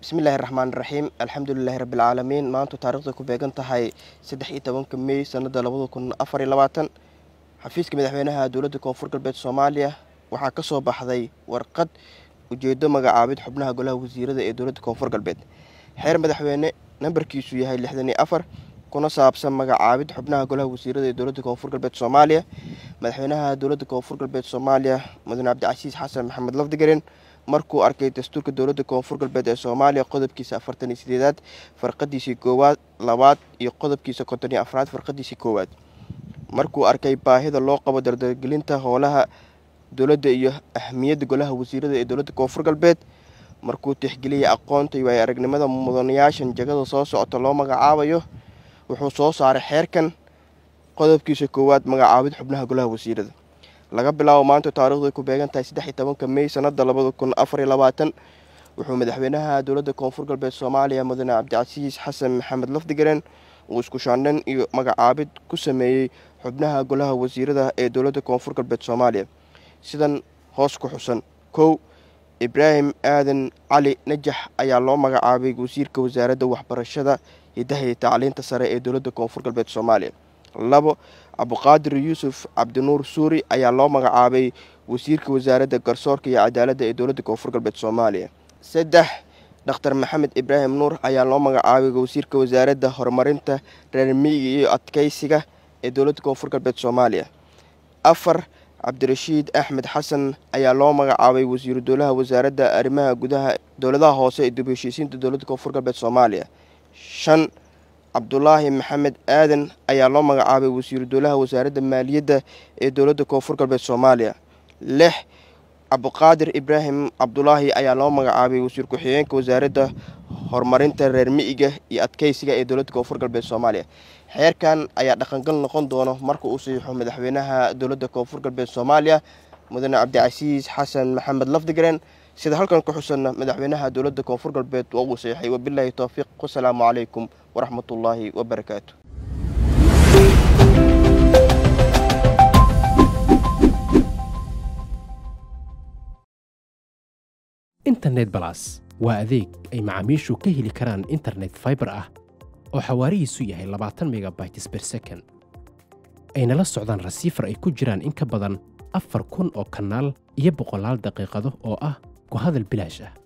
bismillaahi raxmaani raxiim alxamdulillaahi rabbil caalamiin maanta taariikhda ku beegan tahay 13 May sanada 2024 xafiiska madaxweynaha dowladda koonfur galbeed Soomaaliya waxaa ka soo baxday warqad ujeedo magacaabid xubnaha golaha wasiirada ee dowladda koonfur galbeed xeer madaxweyne nambarkiisu yahay 64 kuna saabsan magacaabid xubnaha golaha wasiirada ee dowladda koonfur galbeed Soomaaliya madaxweynaha dowladda koonfur galbeed Soomaaliya madaxweyne Cabdicasiis Xasan Maxamed Lafdigareen markuu arkay dastuurka dowladda koonfur galbeed ee Soomaaliya qodobkiisa 48aad farqadiisii koowaad labaad iyo qodobkiisa 54aad farqadiisii koowaad markuu arkay baahida loo qabo dardargelinta howlaha dowladda iyo ahmiyadda golaha wasiirada ee dowladda koonfur galbeed markuu tixgeliyay aqoonta iyo aragnimada mudanayaashan jagada soo socota loo magacaabayo wuxuu soo saaray xeerkan qodobkiisa koowaad magacaabid xubnaha golaha wasiirada laga bilaabo maanta taariikhdu ku beegan tahay 13 May sanada 2024 wuxuu madaxweynaha dowladda koonfur galbeed Soomaaliya madaxweyne Cabdicasiis Xasan Maxamed Lafdigareen oo isku shaandhan iyo magacaabid ku sameeyay xubnaha golaha wasiirada ee dowladda koonfur galbeed Soomaaliya sidan hoos ku xusan kow Ibrahim Aadan Cali Najax ayaa loo magacaabay wasiirka wasaaradda waxbarashada hidaha iyo tacliinta sare ee dowladda koonfur galbeed Soomaaliya labo Abduqaadir Yuusuf Cabdinuur Suuri ayaa loo magacaabay wasiirka wasaaradda garsoorka iyo cadaaladda ee dowladda koonfur galbeed Soomaaliya saddex Dr Maxamed Ibrahim Nuur ayaa loo magacaabay wasiirka wasaaradda horumarinta reer miyiga iyo adkeysiga ee dowladda koonfur galbeed Soomaaliya afar Cabdirashiid Axmed Xasan ayaa loo magacaabay wasiiru dowlaha wasaaradda arrimaha gudaha dowladaha hoose ee dib u heshiisiinta dowladda koonfur galbeed Soomaaliya shan Abdullaahi Maxamed Aadan ayaa loo magacaabay wasiiru dowlaha wasaaradda maaliyadda ee dowladda koonfur galbeed Soomaaliya lix Abduqaadir Ibraahim Abdullaahi ayaa loo magacaabay wasiir ku-xigeenka wasaaradda horumarinta reer miyiga iyo adkeysiga ee dowladda koonfur galbeed Soomaaliya xeerkan ayaa dhaqangal noqon doona marka uu saxiixo madaxweynaha dowladda koonfur galbeed Soomaaliya mudane Cabdicasiis Xasan Maxamed Lafdigareen sida halkan ku xusanna madaxweynaha dowladda koonfur galbeed waa uu saxiixay wabillahi tawfiiq wassalaamu calaykum ورحمة الله وبركاته. إنترنت بلاس وأذيك أي معاميشو كهلي كران إنترنت فايبر أو حواري سوية هي 14 ميجا بايتس بير سكن أين لا السعودان رسيفر أي كجران إنك بدن أفر كون أو كنال يبقى 5 دقيقة أو كهذا البلاجة